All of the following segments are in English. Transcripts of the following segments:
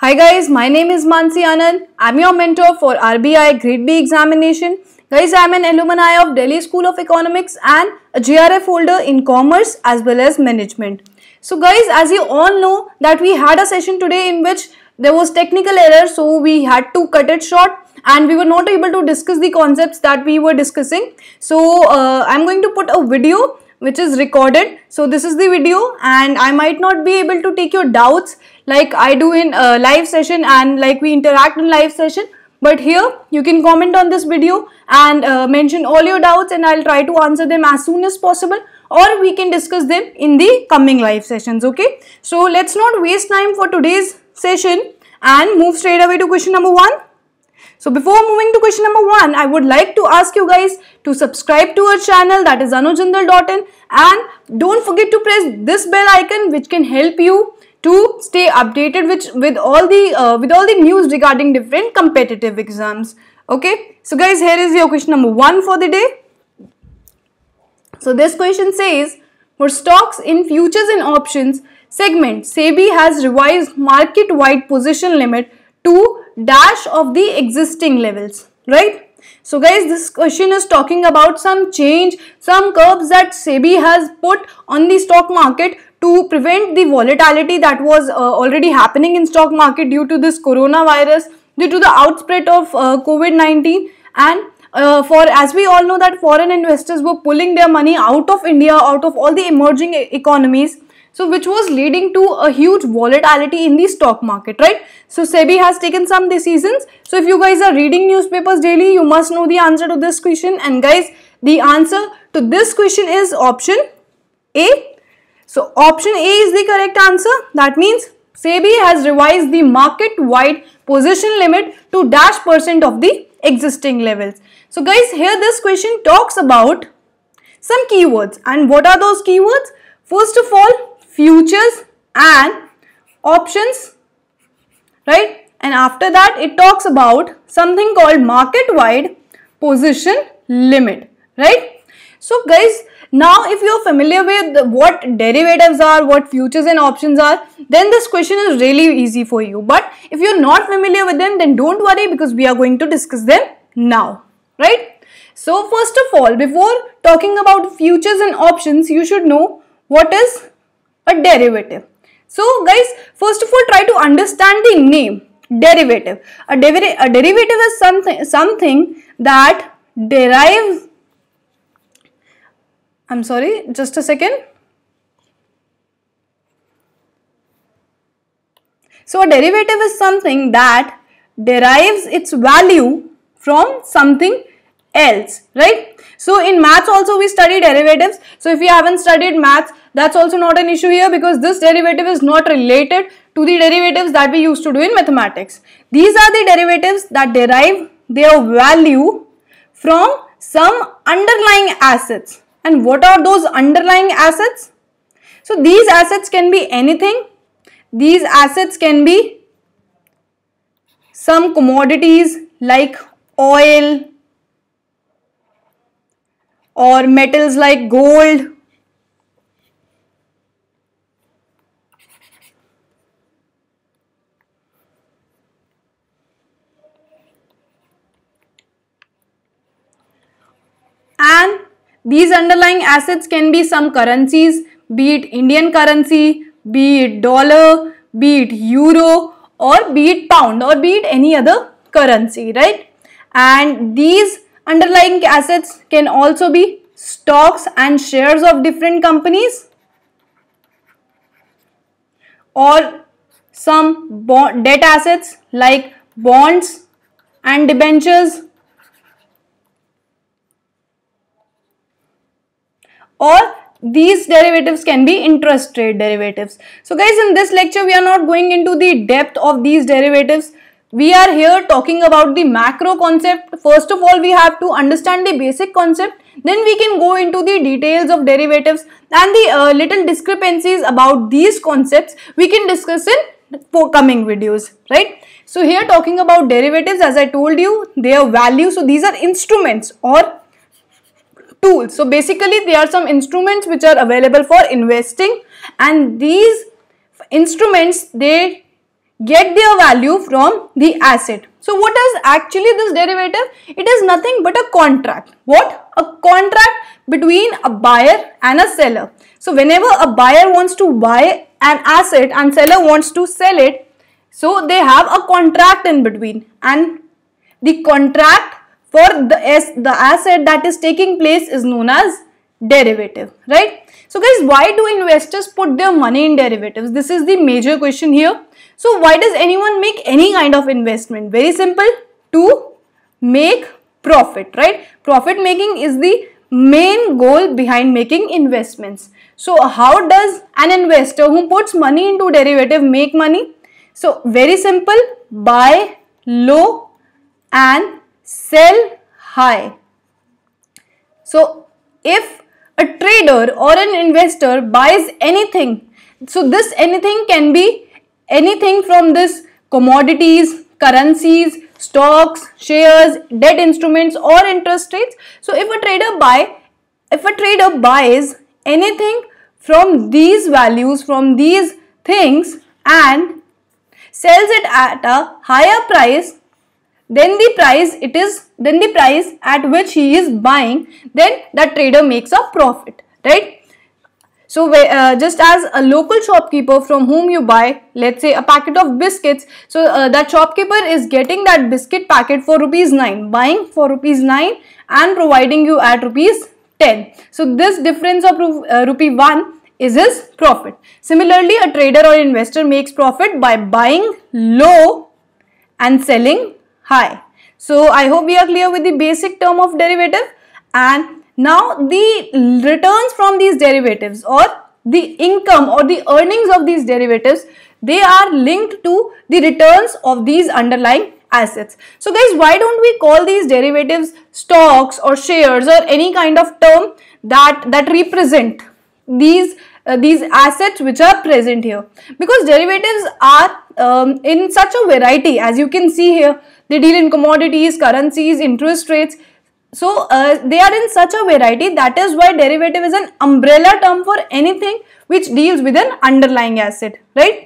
Hi guys, my name is Mansi Anand. I'm your mentor for RBI Grade B examination. Guys, I'm an alumni of Delhi School of Economics and a GRF holder in Commerce as well as Management. So guys, as you all know that we had a session today in which there was technical error, so we had to cut it short and we were not able to discuss the concepts that we were discussing. So I'm going to put a video which is recorded. So this is the video and I might not be able to take your doubts like I do in a live session and like we interact in live session, but here you can comment on this video and mention all your doubts and I'll try to answer them as soon as possible, or we can discuss them in the coming live sessions. Okay, so let's not waste time for today's session and move straight away to question number 1. So before moving to question number 1, I would like to ask you guys to subscribe to our channel, that is Anujindal.in, and don't forget to press this bell icon which can help you to stay updated with all the news regarding different competitive exams. Okay, so guys, here is your question number 1 for the day. So this question says, for stocks in futures and options segment, SEBI has revised market-wide position limit to dash of the existing levels, right? So guys, this question is talking about some change, some curbs that SEBI has put on the stock market to prevent the volatility that was already happening in stock market due to this coronavirus, due to the outspread of COVID-19, and for, as we all know, that foreign investors were pulling their money out of India, out of all the emerging economies. So which was leading to a huge volatility in the stock market, right? So SEBI has taken some decisions. So if you guys are reading newspapers daily, you must know the answer to this question. And guys, the answer to this question is option A. So option A is the correct answer. That means SEBI has revised the market-wide position limit to dash percent of the existing levels. So guys, here this question talks about some keywords. And what are those keywords? First of all, futures and options, right? And after that, it talks about something called market-wide position limit, right? So guys, now if you are familiar with what derivatives are, what futures and options are, then this question is really easy for you. But if you are not familiar with them, then don't worry, because we are going to discuss them now, right? So first of all, before talking about futures and options, you should know what is a derivative. So guys, first of all, try to understand the name derivative. A derivative is something that derives, I'm sorry, just a second. So a derivative is something that derives its value from something else, right? So in maths also we study derivatives. So if you haven't studied maths, that's also not an issue here, because this derivative is not related to the derivatives that we used to do in mathematics. These are the derivatives that derive their value from some underlying assets. And what are those underlying assets? So these assets can be anything. These assets can be some commodities like oil, or metals like gold, and these underlying assets can be some currencies, be it Indian currency, be it dollar, be it euro, or be it pound, or be it any other currency, right? And these underlying assets can also be stocks and shares of different companies, or some debt assets like bonds and debentures, or these derivatives can be interest rate derivatives. So guys, in this lecture we are not going into the depth of these derivatives. We are here talking about the macro concept. First of all, we have to understand the basic concept. Then we can go into the details of derivatives and the little discrepancies about these concepts we can discuss in coming videos, right? So here talking about derivatives, as I told you, their value. So these are instruments or tools. So basically they are some instruments which are available for investing, and these instruments, they get their value from the asset. So what is actually this derivative? It is nothing but a contract. What? A contract between a buyer and a seller. So whenever a buyer wants to buy an asset and seller wants to sell it, so they have a contract in between, and the contract for the asset that is taking place is known as derivative, right? So guys, why do investors put their money in derivatives? This is the major question here. So why does anyone make any kind of investment? Very simple, to make profit, right? Profit making is the main goal behind making investments. So how does an investor who puts money into derivative make money? So very simple, buy low and sell high. So if a trader or an investor buys anything, so this anything can be anything from this commodities, currencies, stocks, shares, debt instruments or interest rates. So if a trader buys anything from these values, from these things, and sells it at a higher price than the price at which he is buying, then that trader makes a profit, right? So just as a local shopkeeper from whom you buy, let's say, a packet of biscuits, so that shopkeeper is getting that biscuit packet for ₹9, buying for ₹9 and providing you at ₹10. So this difference of rupee 1 is his profit. Similarly, a trader or investor makes profit by buying low and selling high. So I hope we are clear with the basic term of derivative. And now the returns from these derivatives, or the income or the earnings of these derivatives, they are linked to the returns of these underlying assets. So guys, why don't we call these derivatives stocks or shares or any kind of term that represent these assets which are present here? Because derivatives are in such a variety, as you can see here. They deal in commodities, currencies, interest rates. So they are in such a variety, that is why derivative is an umbrella term for anything which deals with an underlying asset, right?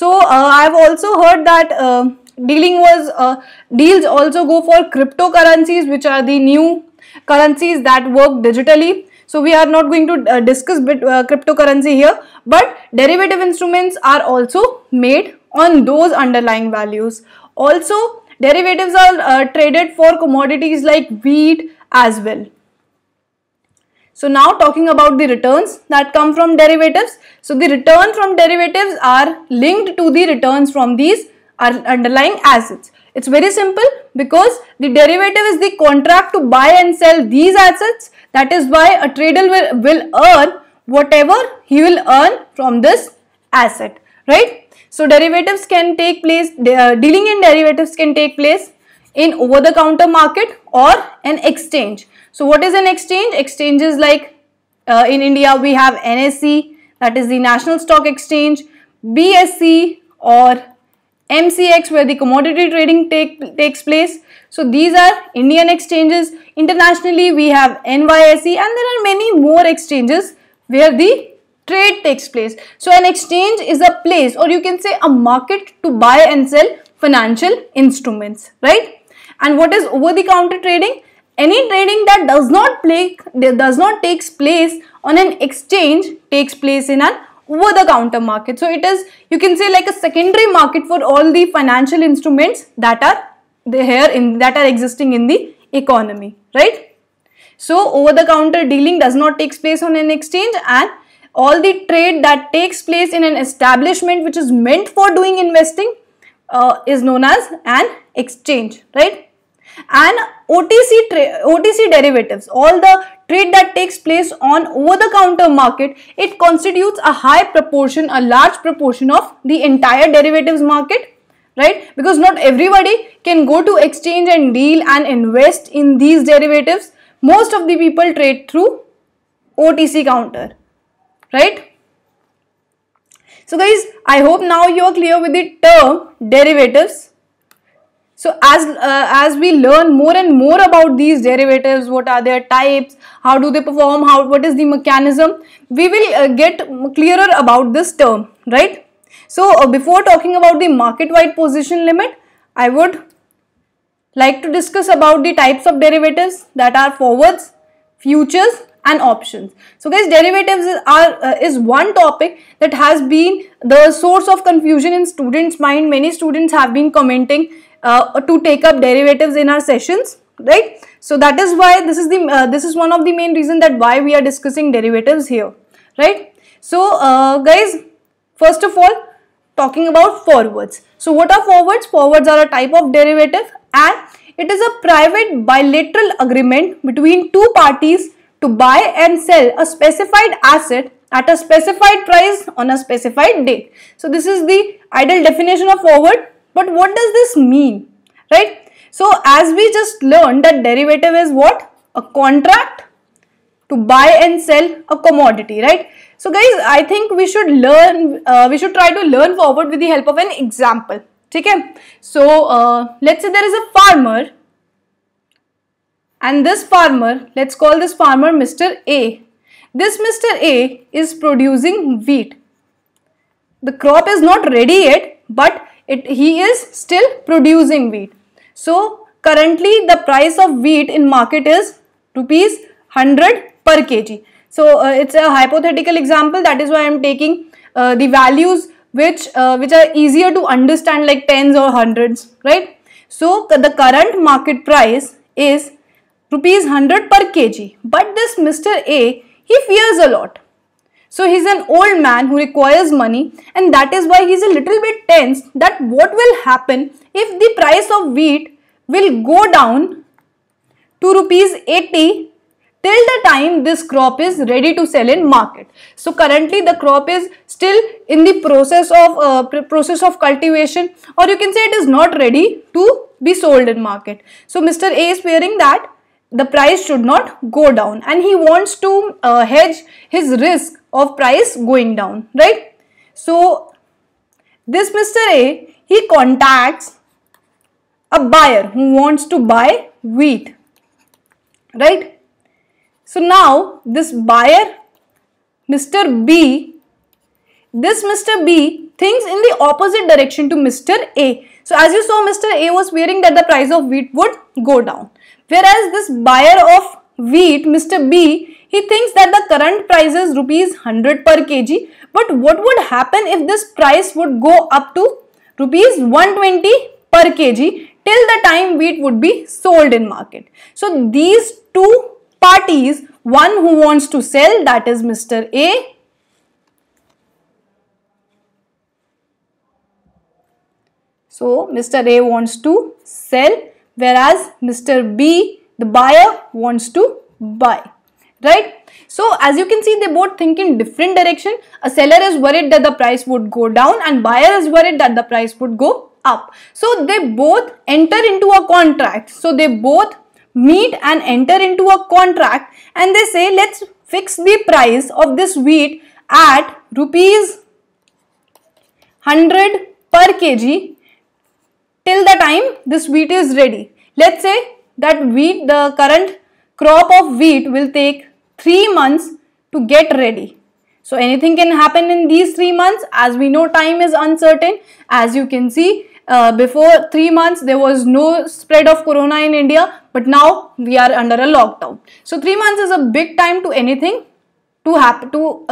So I have also heard that deals also go for cryptocurrencies, which are the new currencies that work digitally. So we are not going to discuss cryptocurrency here, but derivative instruments are also made on those underlying values. Also, derivatives are traded for commodities like wheat as well. So now talking about the returns that come from derivatives. So the return from derivatives are linked to the returns from these underlying assets. It's very simple, because the derivative is the contract to buy and sell these assets. That is why a trader will earn whatever he will earn from this asset, right? So derivatives can take place, dealing in derivatives can take place in over-the-counter market or an exchange. So what is an exchange? Exchanges like in India we have NSE, that is the National Stock Exchange, BSE or MCX, where the commodity trading takes place. So these are Indian exchanges. Internationally we have NYSE, and there are many more exchanges where the trade takes place. So an exchange is a place, or you can say a market, to buy and sell financial instruments, right? And what is over the counter trading? Any trading that does not take place on an exchange takes place in an over the counter market. So it is, you can say, like a secondary market for all the financial instruments that are existing in the economy, right? So over the counter dealing does not take place on an exchange, and all the trade that takes place in an establishment which is meant for doing investing is known as an exchange, right? And OTC derivatives, all the trade that takes place on over-the-counter market, it constitutes a high proportion, a large proportion of the entire derivatives market, right? Because not everybody can go to exchange and deal and invest in these derivatives. Most of the people trade through OTC counter, right? So guys, I hope now you are clear with the term derivatives. So as we learn more and more about these derivatives, what are their types, how do they perform, what is the mechanism, we will get clearer about this term, right? So before talking about the market-wide position limit, I would like to discuss about the types of derivatives, that are forwards, futures and options. So guys, derivatives is one topic that has been the source of confusion in students' mind. Many students have been commenting to take up derivatives in our sessions, right? So that is why this is one of the main reason that why we are discussing derivatives here, right? So guys, first of all, talking about forwards. So what are forwards? Forwards are a type of derivative, and it is a private bilateral agreement between two parties to buy and sell a specified asset at a specified price on a specified date. So this is the ideal definition of forward. But what does this mean, right? So as we just learned that derivative is what? A contract to buy and sell a commodity, right? So guys, I think we should learn, try to learn forward with the help of an example. Okay? So let's say there is a farmer, and this farmer, let's call this farmer Mr. A. This Mr. A is producing wheat. The crop is not ready yet, but he is still producing wheat. So currently the price of wheat in market is rupees 100 per kg. So it's a hypothetical example, that is why I am taking the values which are easier to understand, like tens or hundreds, right? So the current market price is rupees 100 per kg, but this Mr. A, he fears a lot. So he's an old man who requires money, and that is why he's a little bit tense that what will happen if the price of wheat will go down to rupees 80 till the time this crop is ready to sell in market. So currently the crop is still in the process of cultivation, or you can say it is not ready to be sold in market. So Mr. A is fearing that the price should not go down, and he wants to hedge his risk of price going down, right? So this Mr. A, he contacts a buyer who wants to buy wheat, right? So now this buyer, Mr. B, this Mr. B thinks in the opposite direction to Mr. A. So as you saw, Mr. A was fearing that the price of wheat would go down. Whereas this buyer of wheat, Mr. B, he thinks that the current price is rupees 100 per kg. But what would happen if this price would go up to rupees 120 per kg till the time wheat would be sold in market? So these two parties, one who wants to sell, that is Mr. A, so Mr. A wants to sell, whereas Mr. B, the buyer, wants to buy, right? So as you can see, they both think in different direction. A seller is worried that the price would go down, and buyer is worried that the price would go up. So they both enter into a contract. So they both meet and enter into a contract, and they say, let's fix the price of this wheat at rupees 100 per kg till the time this wheat is ready. Let's say that wheat, the current crop of wheat, will take 3 months to get ready. So anything can happen in these 3 months. As we know, time is uncertain. As you can see, before 3 months there was no spread of corona in India, but now we are under a lockdown. So 3 months is a big time to anything to happen to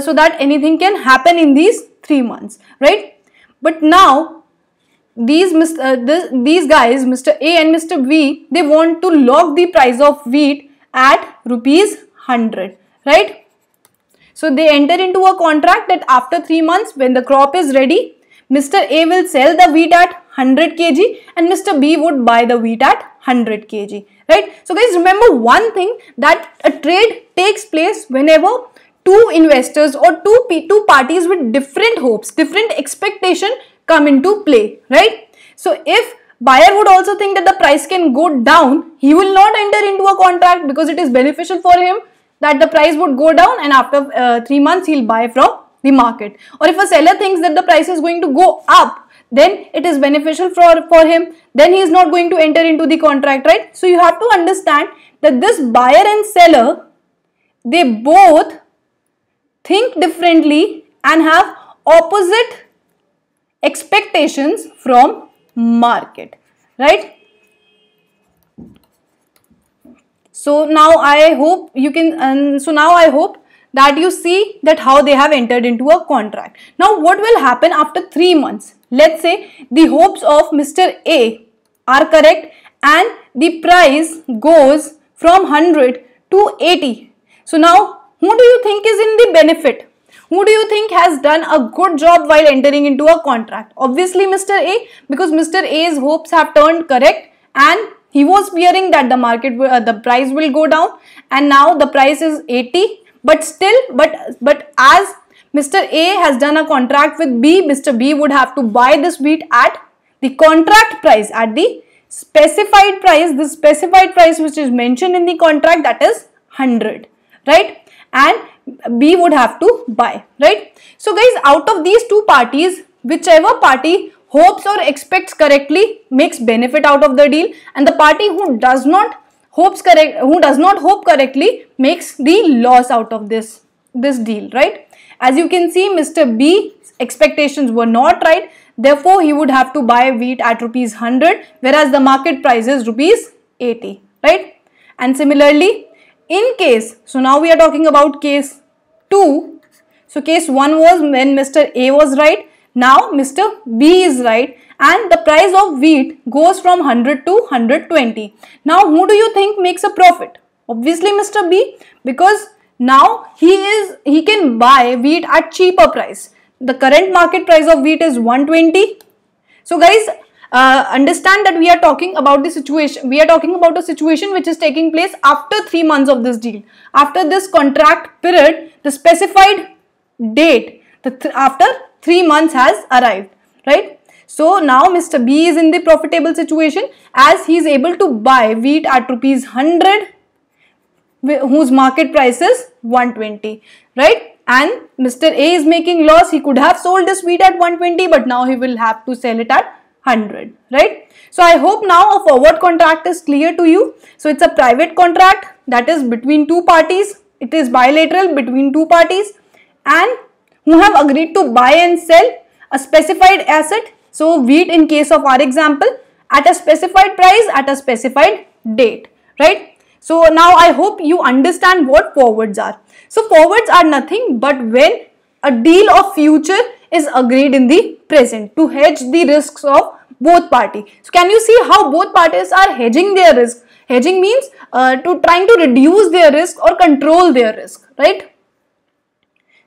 so that anything can happen in these 3 months, right? But now these guys, Mr. A and Mr. B, they want to lock the price of wheat at rupees 100, right? So they enter into a contract that after 3 months, when the crop is ready, Mr. A will sell the wheat at 100 kg and Mr. B would buy the wheat at 100 kg, right? So guys, remember one thing, that a trade takes place whenever two investors or two parties with different hopes, different expectation come into play, right? So if buyer would also think that the price can go down, he will not enter into a contract because it is beneficial for him that the price would go down, and after 3 months he'll buy from the market. Or if a seller thinks that the price is going to go up, then it is beneficial for him, then he is not going to enter into the contract, right? So you have to understand that this buyer and seller, they both think differently and have opposite expectations from market, right? So now I hope you can, that you see that how they have entered into a contract. Now what will happen after 3 months? Let's say the hopes of Mr. A are correct and the price goes from 100 to 80. So now who do you think is in the benefit? Who do you think has done a good job while entering into a contract? Obviously Mr. A, because Mr. A's hopes have turned correct and he was fearing that the market, the price will go down, and now the price is 80. But still, but as Mr. A has done a contract with B, Mr. B would have to buy this wheat at the contract price, at the specified price, the specified price which is mentioned in the contract, that is 100, right? And B would have to buy, right? So guys, out of these two parties, whichever party hopes or expects correctly makes benefit out of the deal, and the party who does not hope correctly makes the loss out of this deal, right? As you can see, Mr. B's expectations were not right. Therefore, he would have to buy wheat at rupees 100, whereas the market price is rupees 80, right? And similarly, in case, so now we are talking about case 2. So case 1 was when Mr. A was right. Now Mr. B is right. And the price of wheat goes from 100 to 120. Now who do you think makes a profit? Obviously Mr. B, because now he can buy wheat at cheaper price. The current market price of wheat is 120. So guys, understand that we are talking about the situation. We are talking about a situation which is taking place after 3 months of this deal. After this contract period, the specified date, after 3 months has arrived, right? So now Mr. B is in the profitable situation as he is able to buy wheat at rupees 100 whose market price is 120, right? And Mr. A is making loss. He could have sold this wheat at 120, but now he will have to sell it at 100, right? So I hope now a forward contract is clear to you. So it's a private contract, that is between two parties. It is bilateral between two parties and who have agreed to buy and sell a specified asset. So wheat, in case of our example, at a specified price, at a specified date, right? So now I hope you understand what forwards are. So forwards are nothing but when a deal of future is agreed in the present to hedge the risks of both parties. So can you see how both parties are hedging their risk? Hedging means to trying to reduce their risk or control their risk, right?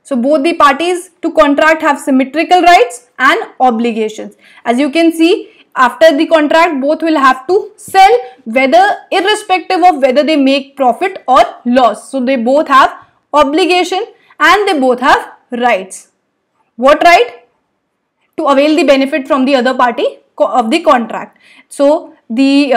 So both the parties to contract have symmetrical rights and obligations. As you can see, after the contract, both will have to sell, whether irrespective of whether they make profit or loss. So they both have obligation and they both have rights. What right? To avail the benefit from the other party of the contract. So the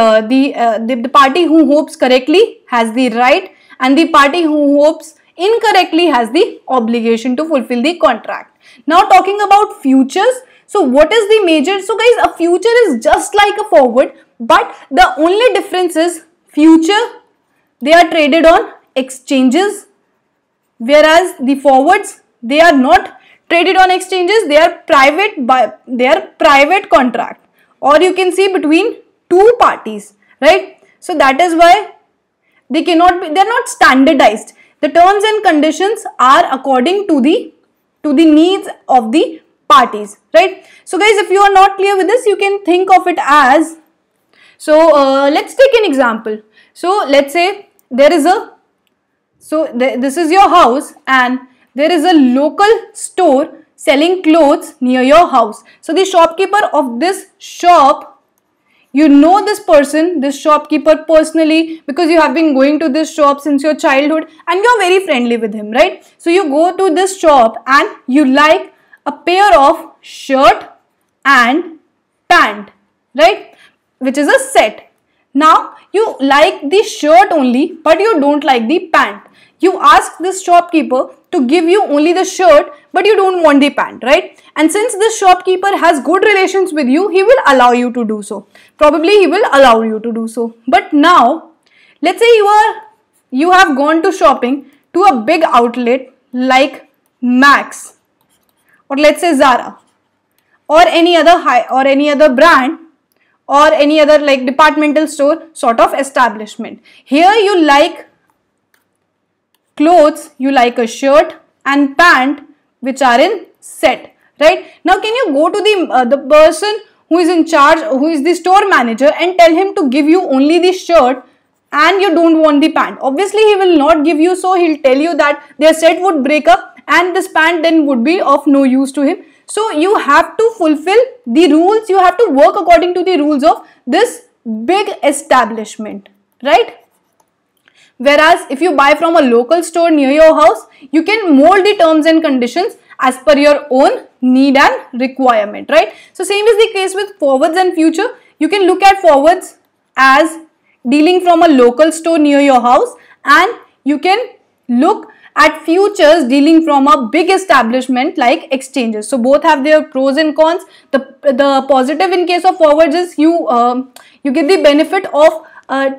party who hopes correctly has the right, and the party who hopes incorrectly has the obligation to fulfill the contract. Now talking about futures. So what is the major? So guys, a future is just like a forward, but the only difference is future, they are traded on exchanges, whereas the forwards, they are not traded on exchanges. They are private contract, or you can see between two parties, right? So that is why they cannot be, they are not standardized. The terms and conditions are according to the needs of the parties, right? So guys, if you are not clear with this, you can think of it as, so let's take an example. So let's say there is a, so this is your house and there is a local store selling clothes near your house. So the shopkeeper of this shop, you know this person, this shopkeeper personally, because you have been going to this shop since your childhood and you are very friendly with him, right? So you go to this shop and you like a pair of shirt and pant, right? Which is a set. Now you like the shirt only, but you don't like the pant. You ask this shopkeeper to give you only the shirt, but you don't want the pant, right? And since this shopkeeper has good relations with you, he will allow you to do so. Probably he will allow you to do so. But now, let's say you have gone to shopping to a big outlet like Max, or let's say Zara, or any other brand or any other like departmental store sort of establishment. Here you like clothes, you like a shirt and pant which are in set, right? Now can you go to the person who is in charge, who is the store manager, and tell him to give you only the shirt and you don't want the pant? Obviously he will not give you, so he'll tell you that their set would break up and this pant then would be of no use to him. So you have to fulfill the rules, you have to work according to the rules of this big establishment, right? Whereas if you buy from a local store near your house, you can mold the terms and conditions as per your own need and requirement, right? So same is the case with forwards and future. You can look at forwards as dealing from a local store near your house, and you can look at futures dealing from a big establishment like exchanges. So both have their pros and cons. The positive in case of forwards is you get the benefit of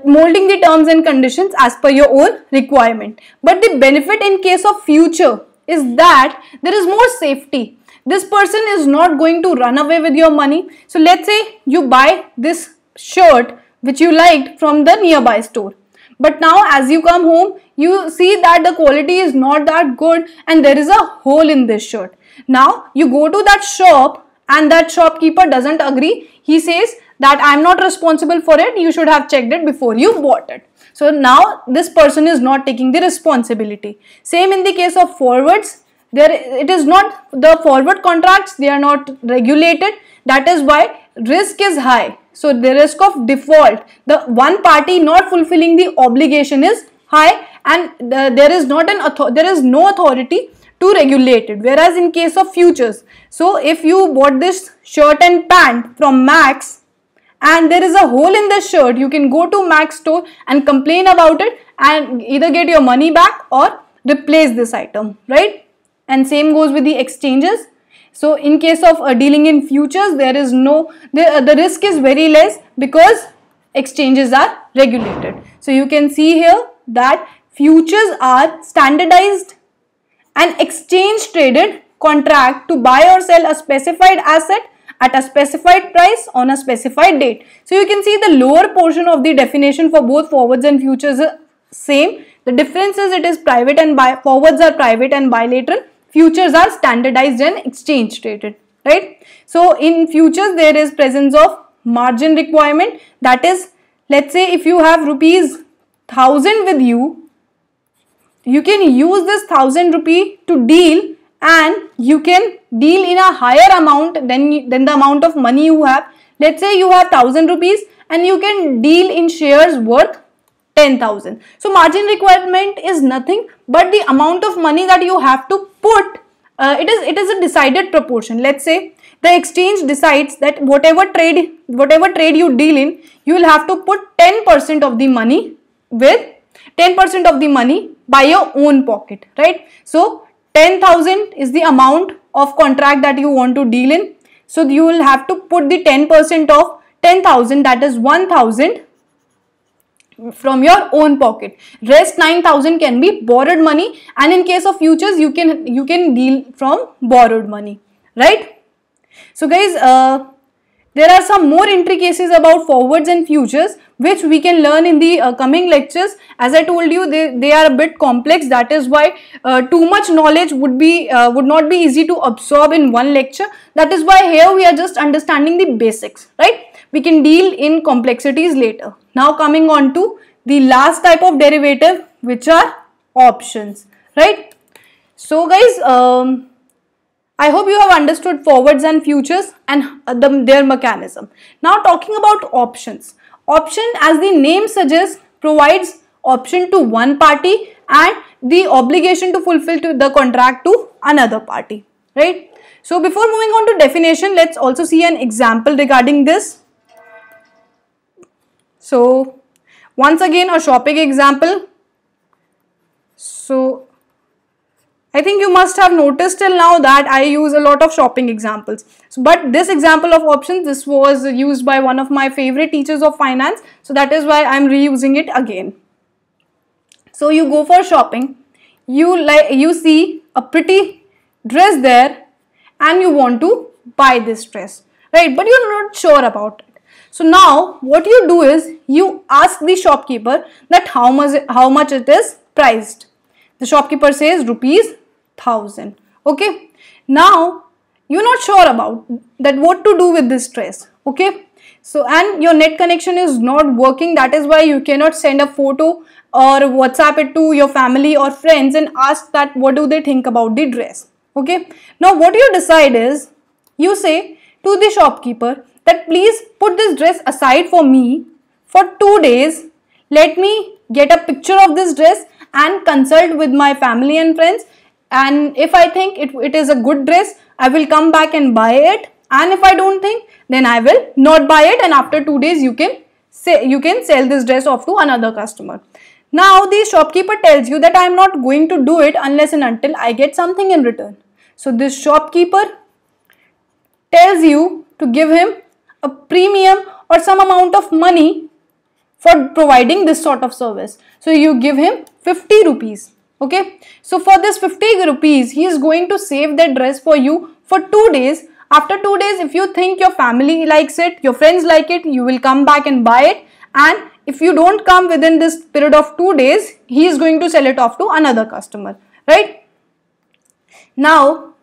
molding the terms and conditions as per your own requirement. But the benefit in case of future is that there is more safety. This person is not going to run away with your money. So let's say you buy this shirt which you liked from the nearby store. But now as you come home, you see that the quality is not that good and there is a hole in this shirt. Now you go to that shop and that shopkeeper doesn't agree. He says that I am not responsible for it. You should have checked it before you bought it. So now this person is not taking the responsibility. Same in the case of forwards. It is not the forward contracts. They are not regulated. That is why risk is high. So the risk of default, the one party not fulfilling the obligation is high, and there is no authority to regulate it. Whereas in case of futures, so if you bought this shirt and pant from Max and there is a hole in the shirt, you can go to Max store and complain about it and either get your money back or replace this item, right? And same goes with the exchanges. So in case of dealing in futures, there is the risk is very less because exchanges are regulated. So you can see here that futures are standardized and exchange traded contract to buy or sell a specified asset at a specified price on a specified date. So you can see the lower portion of the definition for both forwards and futures is same. The difference is it is private and forwards are private and bilateral. Futures are standardized and exchange traded, right? So in futures, there is presence of margin requirement. That is, let's say if you have ₹1,000 with you, you can use this ₹1,000 to deal, and you can deal in a higher amount than the amount of money you have. Let's say you have ₹1,000 and you can deal in shares worth 10,000. So margin requirement is nothing but the amount of money that you have to put. It is a decided proportion. Let's say the exchange decides that whatever trade you deal in, you will have to put 10% of the money with 10% of the money by your own pocket, right? So 10,000 is the amount of contract that you want to deal in. So you will have to put the 10% of 10,000, that is 1,000 from your own pocket. Rest 9,000 can be borrowed money, and in case of futures you can deal from borrowed money, right? So guys, there are some more intricacies about forwards and futures which we can learn in the coming lectures. As I told you, they are a bit complex. That is why too much knowledge would not be easy to absorb in one lecture. That is why here we are just understanding the basics, right? We can deal in complexities later. Now coming on to the last type of derivative, which are options, right? So guys, I hope you have understood forwards and futures and their mechanism. Now talking about options. Option, as the name suggests, provides option to one party and the obligation to fulfill the contract to another party, right? So before moving on to definition, let's also see an example regarding this. So once again a shopping example. So I think you must have noticed till now that I use a lot of shopping examples. So, but this example of options, this was used by one of my favorite teachers of finance. So that is why I am reusing it again. So you go for shopping. You see a pretty dress there and you want to by this stress, right? But you're not sure about it. So now what you do is you ask the shopkeeper that how much it is priced. The shopkeeper says ₹1,000. Okay. Now you're not sure about that what to do with this stress. Okay. So, and your net connection is not working. That is why you cannot send a photo or WhatsApp it to your family or friends and ask that what do they think about the dress. Okay. Now what you decide is you say to the shopkeeper that please put this dress aside for me for 2 days. Let me get a picture of this dress and consult with my family and friends. And if I think it is a good dress, I will come back and buy it. And if I don't think, then I will not buy it. And after 2 days, you can sell this dress off to another customer. Now the shopkeeper tells you that I am not going to do it unless and until I get something in return. So this shopkeeper tells you to give him a premium or some amount of money for providing this sort of service. So you give him 50 rupees. Okay. So for this 50 rupees, he is going to save that dress for you for 2 days. After 2 days, if you think your family likes it, your friends like it, you will come back and buy it. And if you don't come within this period of 2 days, he is going to sell it off to another customer, right? Now,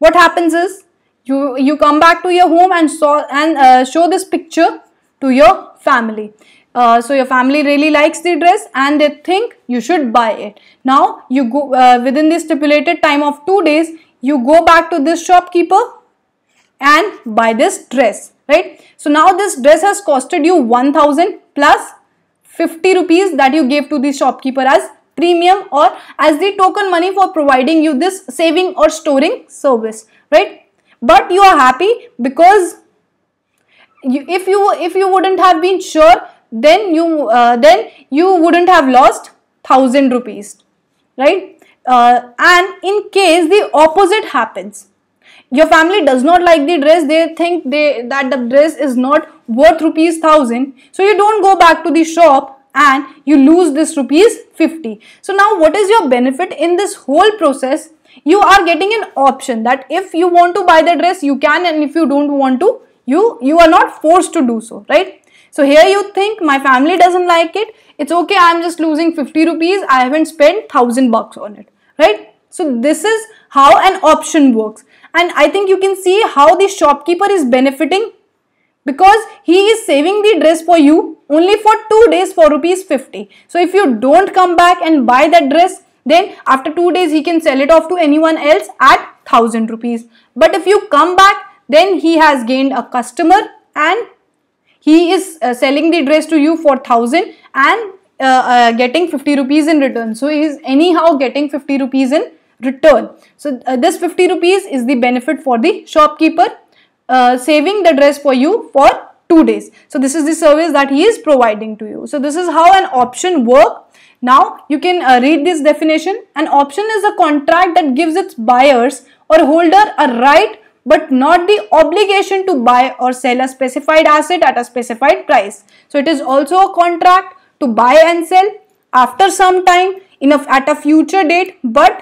what happens is you come back to your home and show this picture to your family. So your family really likes the dress and they think you should buy it. Now, you go within the stipulated time of 2 days. You go back to this shopkeeper and buy this dress, right? So now this dress has costed you 1,000 plus 50 rupees that you gave to the shopkeeper as premium or as the token money for providing you this saving or storing service, right? But you are happy because if you wouldn't have been sure, then you wouldn't have lost 1,000 rupees, right? And in case the opposite happens, your family does not like the dress, they think that the dress is not worth ₹1,000, so you don't go back to the shop and you lose this ₹50. So now what is your benefit in this whole process? You are getting an option that if you want to buy the dress, you can, and if you don't want to, you are not forced to do so, right? So here you think my family doesn't like it, it's okay, I'm just losing 50 rupees, I haven't spent $1,000 on it, right? So this is how an option works, and I think you can see how the shopkeeper is benefiting because he is saving the dress for you only for 2 days for ₹50. So if you don't come back and buy that dress, then after 2 days he can sell it off to anyone else at ₹1,000. But if you come back, then he has gained a customer and he is selling the dress to you for 1,000 and getting 50 rupees in return. So he is anyhow getting 50 rupees in return. So this 50 rupees is the benefit for the shopkeeper saving the dress for you for 2 days. So this is the service that he is providing to you. So this is how an option works. Now you can read this definition. An option is a contract that gives its buyers or holder a right but not the obligation to buy or sell a specified asset at a specified price. So it is also a contract to buy and sell after some time at a future date, but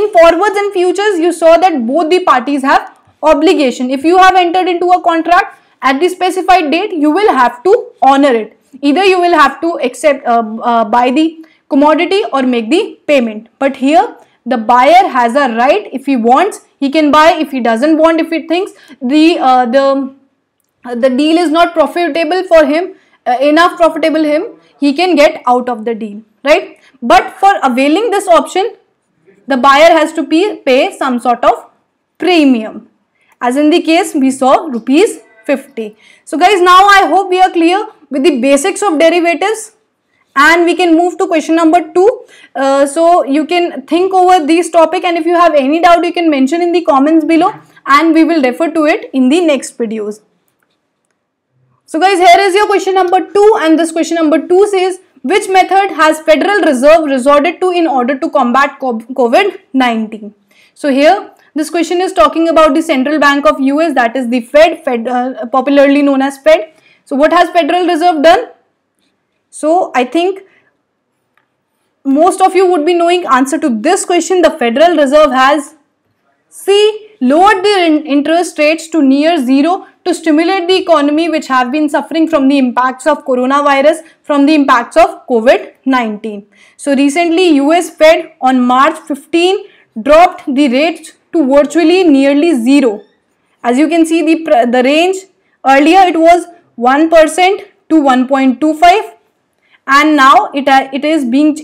in forwards and futures you saw that both the parties have obligation. If you have entered into a contract at the specified date, you will have to honor it. Either you will have to accept buy the commodity or make the payment, but here the buyer has a right. If he wants, he can buy. If he doesn't want, if he thinks the deal is not profitable for him, he can get out of the deal, right? But for availing this option, the buyer has to pay some sort of premium, as in the case we saw ₹50. So guys, now I hope we are clear with the basics of derivatives. And we can move to question number 2. So you can think over this topic, and if you have any doubt, you can mention in the comments below and we will refer to it in the next videos. So guys, here is your question number 2, and this question number 2 says, which method has Federal Reserve resorted to in order to combat COVID-19? So here, this question is talking about the Central Bank of US, that is the Fed, popularly known as Fed. So what has Federal Reserve done? So I think most of you would be knowing answer to this question. The Federal Reserve has C. Lowered their interest rates to near zero to stimulate the economy, which have been suffering from the impacts of coronavirus, from the impacts of COVID-19. So recently, US Fed on March 15 dropped the rates to virtually nearly zero. As you can see, the range earlier it was 1% to 1.25, and now it has been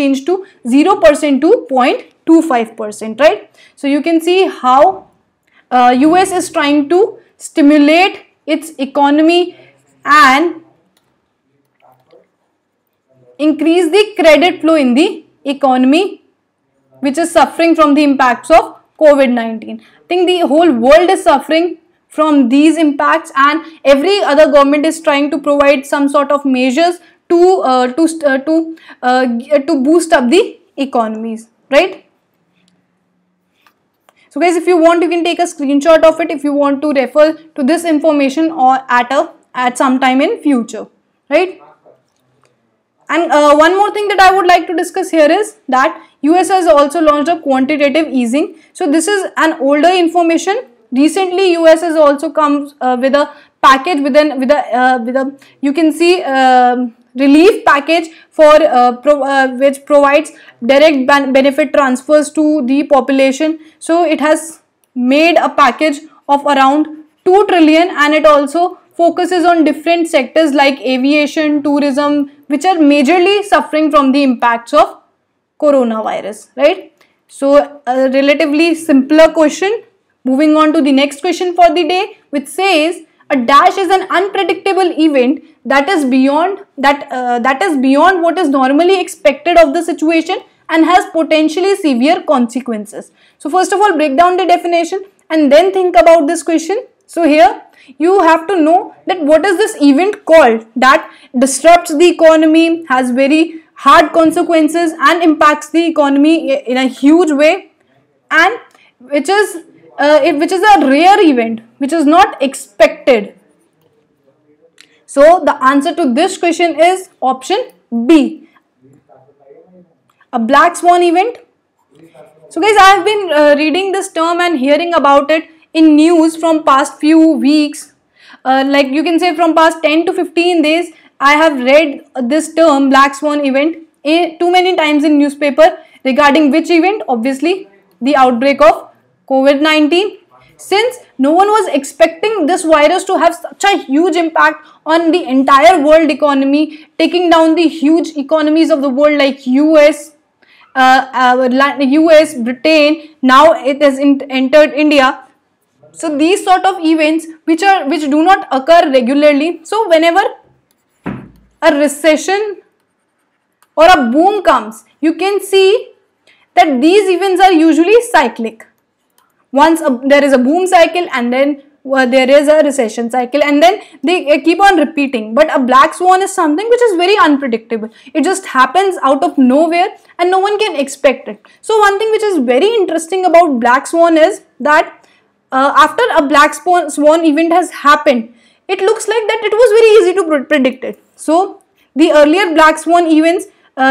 changed to 0% to 0.25%, right? So you can see how US is trying to stimulate its economy and increase the credit flow in the economy, which is suffering from the impacts of COVID-19. I think the whole world is suffering from these impacts, and every other government is trying to provide some sort of measures to boost up the economies, right? So guys, if you want, you can take a screenshot of it if you want to refer to this information or at some time in future, right? And one more thing that I would like to discuss here is that US has also launched a quantitative easing. So this is an older information. Recently, US has also come with a package relief package for which provides direct benefit transfers to the population. So it has made a package of around 2 trillion, and it also focuses on different sectors like aviation, tourism, which are majorly suffering from the impacts of coronavirus, right? So a relatively simpler question. Moving on to the next question for the day, which says, a dash is an unpredictable event that is beyond what is normally expected of the situation and has potentially severe consequences. So first of all, break down the definition and then think about this question. So here you have to know that what is this event called that disrupts the economy, has very hard consequences and impacts the economy in a huge way, and which is a rare event, which is not expected. So the answer to this question is option B, a black swan event. So guys, I have been reading this term and hearing about it in news from past few weeks, like you can say from past 10 to 15 days, I have read this term black swan event too many times in newspaper, regarding which event? Obviously the outbreak of COVID-19. Since no one was expecting this virus to have such a huge impact on the entire world economy, taking down the huge economies of the world like US, Britain, now it has entered India. So these sort of events which do not occur regularly. So whenever a recession or a boom comes, you can see that these events are usually cyclic. Once there is a boom cycle, and then there is a recession cycle, and then they keep on repeating. But a black swan is something which is very unpredictable. It just happens out of nowhere and no one can expect it. So one thing which is very interesting about black swan is that after a black swan event has happened, it looks like that it was very easy to predict it. So the earlier black swan events,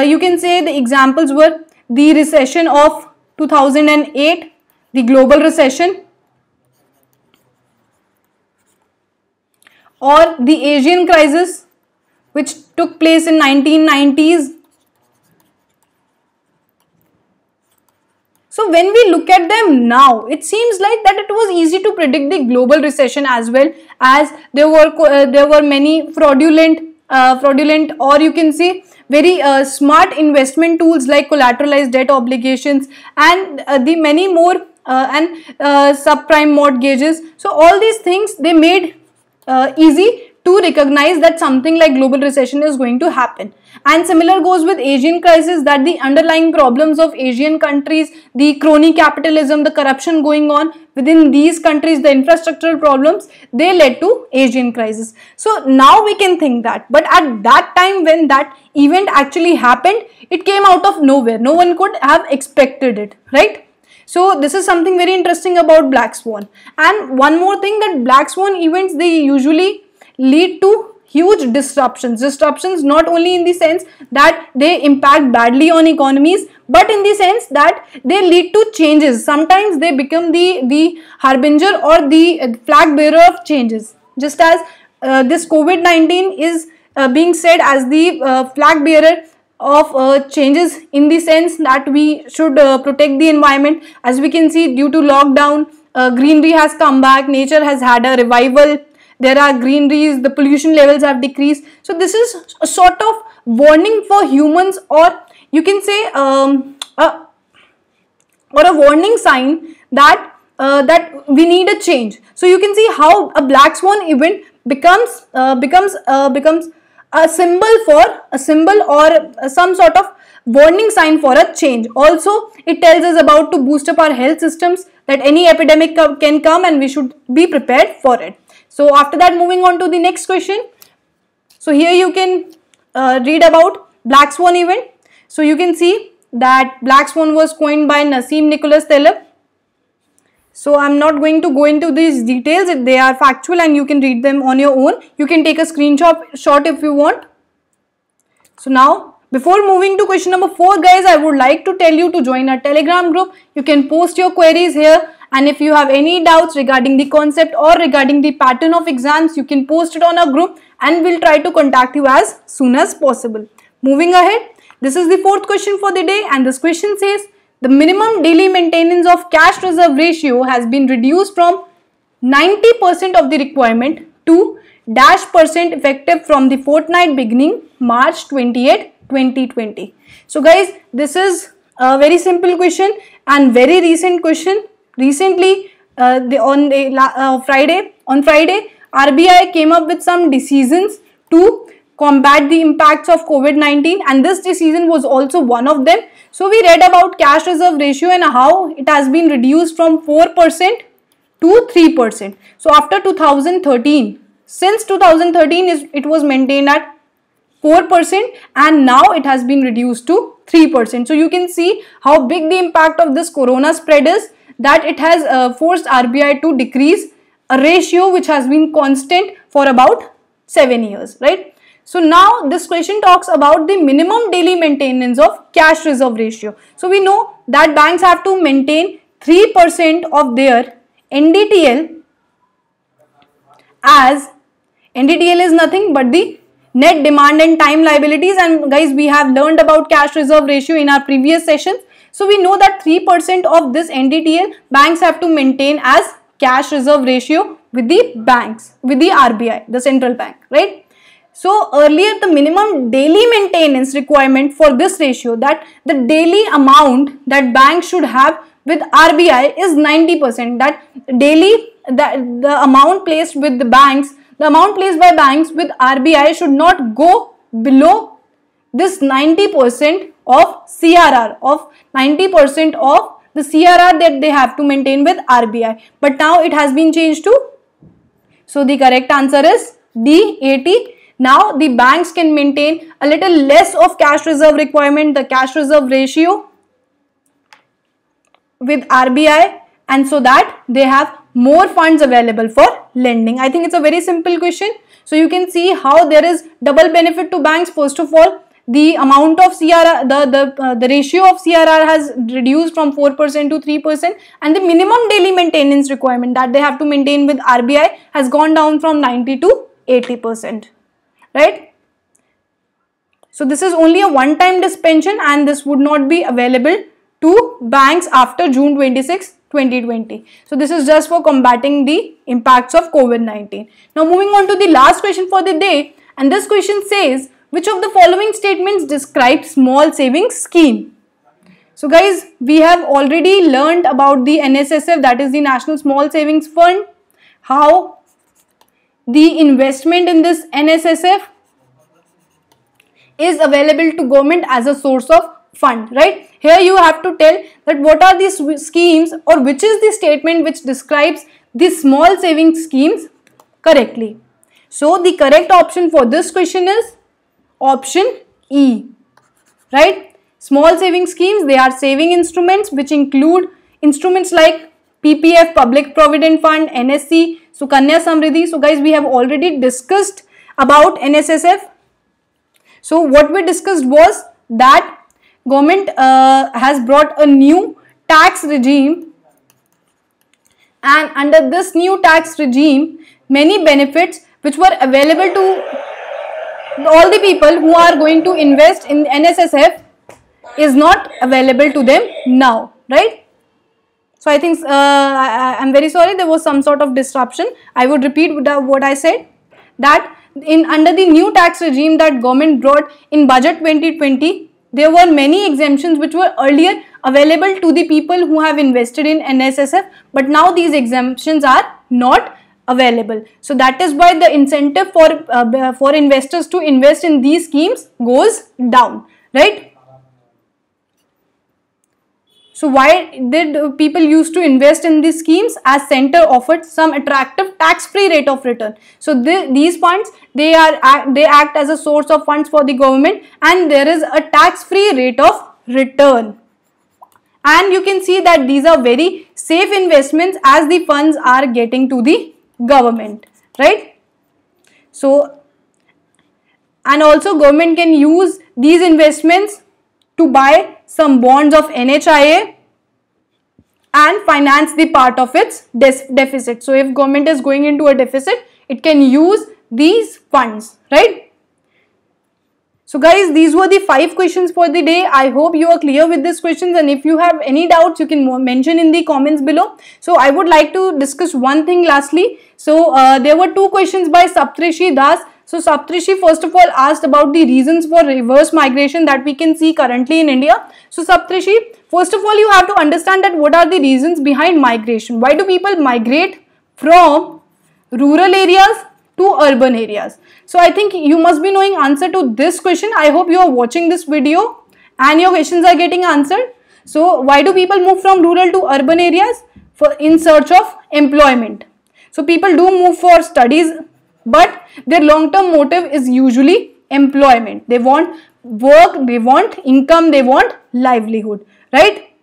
you can say the examples were the recession of 2008, the global recession, or the Asian crisis which took place in 1990s. So when we look at them now, it seems like that it was easy to predict the global recession as well, as there were many fraudulent or you can say very smart investment tools like collateralized debt obligations and the many more and subprime mortgages. So all these things, they made easy to recognize that something like global recession is going to happen. And similar goes with Asian crisis, that the underlying problems of Asian countries, the crony capitalism, the corruption going on within these countries, the infrastructural problems, they led to Asian crisis. So now we can think that, but at that time when that event actually happened, it came out of nowhere. No one could have expected it, right? So this is something very interesting about black swan. And one more thing, that black swan events, they usually lead to huge disruptions. Disruptions not only in the sense that they impact badly on economies, but in the sense that they lead to changes. Sometimes they become the harbinger or the flag bearer of changes. Just as this COVID-19 is being said as the flag bearer of changes, in the sense that we should protect the environment. As we can see, due to lockdown, greenery has come back, nature has had a revival, there are greeneries, the pollution levels have decreased. So this is a sort of warning for humans, or you can say a warning sign that that we need a change. So you can see how a black swan event becomes becomes a symbol or some sort of warning sign for a change. Also, it tells us about to boost up our health systems, that any epidemic can come and we should be prepared for it. So after that, moving on to the next question. So here you can read about black swan event. So you can see that black swan was coined by Nassim Nicholas Taleb. So I'm not going to go into these details. They are factual and you can read them on your own. You can take a screenshot if you want. So now, before moving to question number 4, guys, I would like to tell you to join our Telegram group. You can post your queries here, and if you have any doubts regarding the concept or regarding the pattern of exams, you can post it on our group and we'll try to contact you as soon as possible. Moving ahead, this is the 4th question for the day, and this question says, the minimum daily maintenance of cash reserve ratio has been reduced from 90% of the requirement to %, effective from the fortnight beginning March 28, 2020. So guys, this is a very simple question and very recent question. Recently, on Friday, RBI came up with some decisions to combat the impacts of COVID-19, and this decision was also one of them. So we read about cash reserve ratio and how it has been reduced from 4% to 3%. So after 2013, since 2013 it was maintained at 4%, and now it has been reduced to 3%. So you can see how big the impact of this corona spread is, that it has forced RBI to decrease a ratio which has been constant for about 7 years, right? So now this question talks about the minimum daily maintenance of cash reserve ratio. So we know that banks have to maintain 3% of their NDTL, as NDTL is nothing but the net demand and time liabilities, and guys, we have learned about cash reserve ratio in our previous sessions. So we know that 3% of this NDTL banks have to maintain as cash reserve ratio with the banks, with the RBI, the central bank, right? So earlier, the minimum daily maintenance requirement for this ratio, that the daily amount that banks should have with RBI is 90%. That daily, the amount placed with the banks, the amount placed by banks with RBI should not go below this 90% of CRR, of 90% of the CRR that they have to maintain with RBI. But now it has been changed to, so the correct answer is D, 80. Now the banks can maintain a little less of cash reserve requirement, the cash reserve ratio with RBI, and so that they have more funds available for lending. I think it's a very simple question. So you can see how there is double benefit to banks. First of all, the amount of CRR, the ratio of CRR has reduced from 4% to 3%, and the minimum daily maintenance requirement that they have to maintain with RBI has gone down from 90 to 80%. Right? So this is only a one-time suspension, and this would not be available to banks after June 26, 2020. So this is just for combating the impacts of COVID-19. Now moving on to the last question for the day, and this question says, which of the following statements describe small savings scheme? So guys, we have already learned about the NSSF, that is the National Small Savings Fund, how the investment in this NSSF is available to government as a source of fund, right? Here you have to tell that what are these schemes, or which is the statement which describes the small savings schemes correctly. So the correct option for this question is option E, right? Small savings schemes, they are saving instruments which include instruments like PPF, Public Provident Fund, NSC, so Kanya Samridhi. So guys, we have already discussed about NSSF. So what we discussed was that government has brought a new tax regime, and under this new tax regime many benefits which were available to all the people who are going to invest in NSSF is not available to them now, right? So I think I'm very sorry, there was some sort of disruption. I would repeat what I said, that under the new tax regime that government brought in budget 2020, there were many exemptions which were earlier available to the people who have invested in NSSF, but now these exemptions are not available. So that is why the incentive for investors to invest in these schemes goes down, right? So why did people used to invest in these schemes? As center offered some attractive tax-free rate of return. So these funds, they act as a source of funds for the government, and there is a tax-free rate of return. And you can see that these are very safe investments as the funds are getting to the government, right? So, and also government can use these investments to buy some bonds of NHIA and finance the part of its deficit. So if government is going into a deficit, it can use these funds, right? So guys, these were the 5 questions for the day. I hope you are clear with these questions, and if you have any doubts, you can mention in the comments below. So I would like to discuss one thing lastly. So there were 2 questions by Saptarshi Das. So Saptarshi first of all asked about the reasons for reverse migration that we can see currently in India. So Saptarshi, first of all you have to understand that what are the reasons behind migration. Why do people migrate from rural areas to urban areas? So I think you must be knowing answer to this question. I hope you are watching this video and your questions are getting answered. So why do people move from rural to urban areas? In search of employment. So people do move for studies, but their long-term motive is usually employment. They want work, they want income, they want livelihood, right?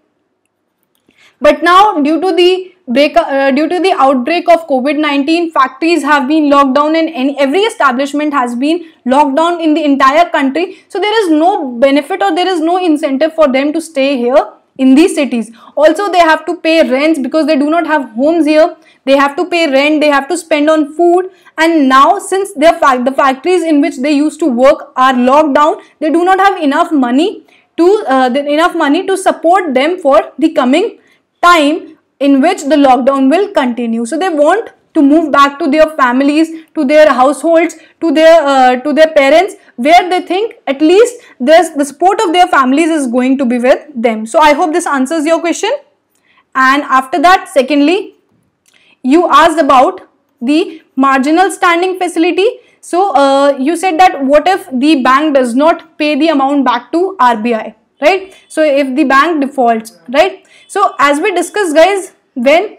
But now due to the outbreak of COVID-19, factories have been locked down, and every establishment has been locked down in the entire country. So there is no benefit or there is no incentive for them to stay here in these cities. Also they have to pay rents because they do not have homes here. They have to pay rent, they have to spend on food, and now since the factories in which they used to work are locked down, they do not have enough money to support them for the coming time in which the lockdown will continue. So they want to move back to their families, to their households, to their parents, where they think at least the support of their families is going to be with them. So I hope this answers your question. And after that, secondly, you asked about the marginal standing facility. So you said that what if the bank does not pay the amount back to RBI, right? So if the bank defaults, right? So as we discussed guys, when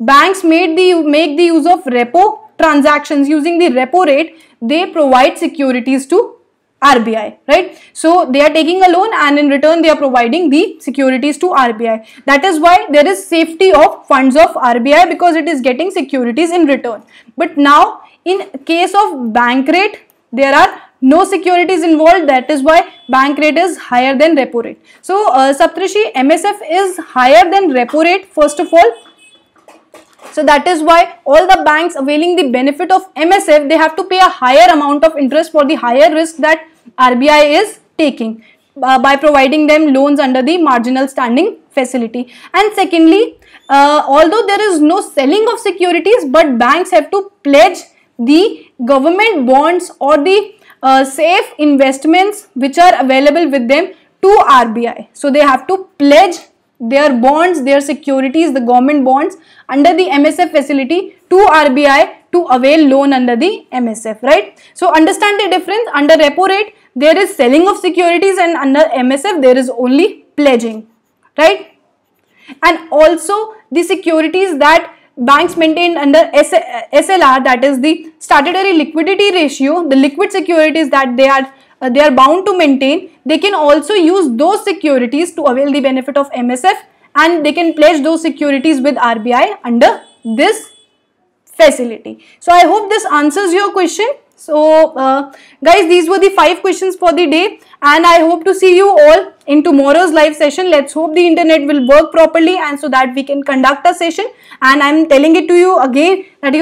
banks make the use of repo transactions using the repo rate, they provide securities to RBI, right? So they are taking a loan and in return they are providing the securities to RBI. That is why there is safety of funds of RBI, because it is getting securities in return. But now in case of bank rate, there are no securities involved. That is why bank rate is higher than repo rate. So Saptarshi, MSF is higher than repo rate first of all. So that is why all the banks availing the benefit of MSF, they have to pay a higher amount of interest for the higher risk that RBI is taking by providing them loans under the marginal standing facility. And secondly, although there is no selling of securities, but banks have to pledge the government bonds or the safe investments which are available with them to RBI. So they have to pledge their bonds, their securities, the government bonds under the MSF facility to RBI to avail loan under the MSF, right? So understand the difference. Under repo rate, there is selling of securities, and under MSF, there is only pledging, right? And also the securities that banks maintained under SLR, that is the statutory liquidity ratio, the liquid securities that they are bound to maintain, they can also use those securities to avail the benefit of MSF, and they can pledge those securities with RBI under this facility. So I hope this answers your question. So guys, these were the 5 questions for the day, and I hope to see you all in tomorrow's live session. Let's hope the internet will work properly, and so that we can conduct a session. And I'm telling it to you again that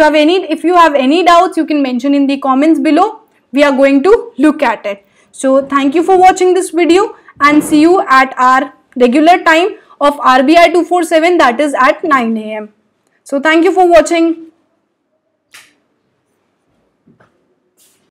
if you have any doubts, you can mention in the comments below. We are going to look at it. So thank you for watching this video, and see you at our regular time of RBI 247, that is at 9 a.m. So thank you for watching.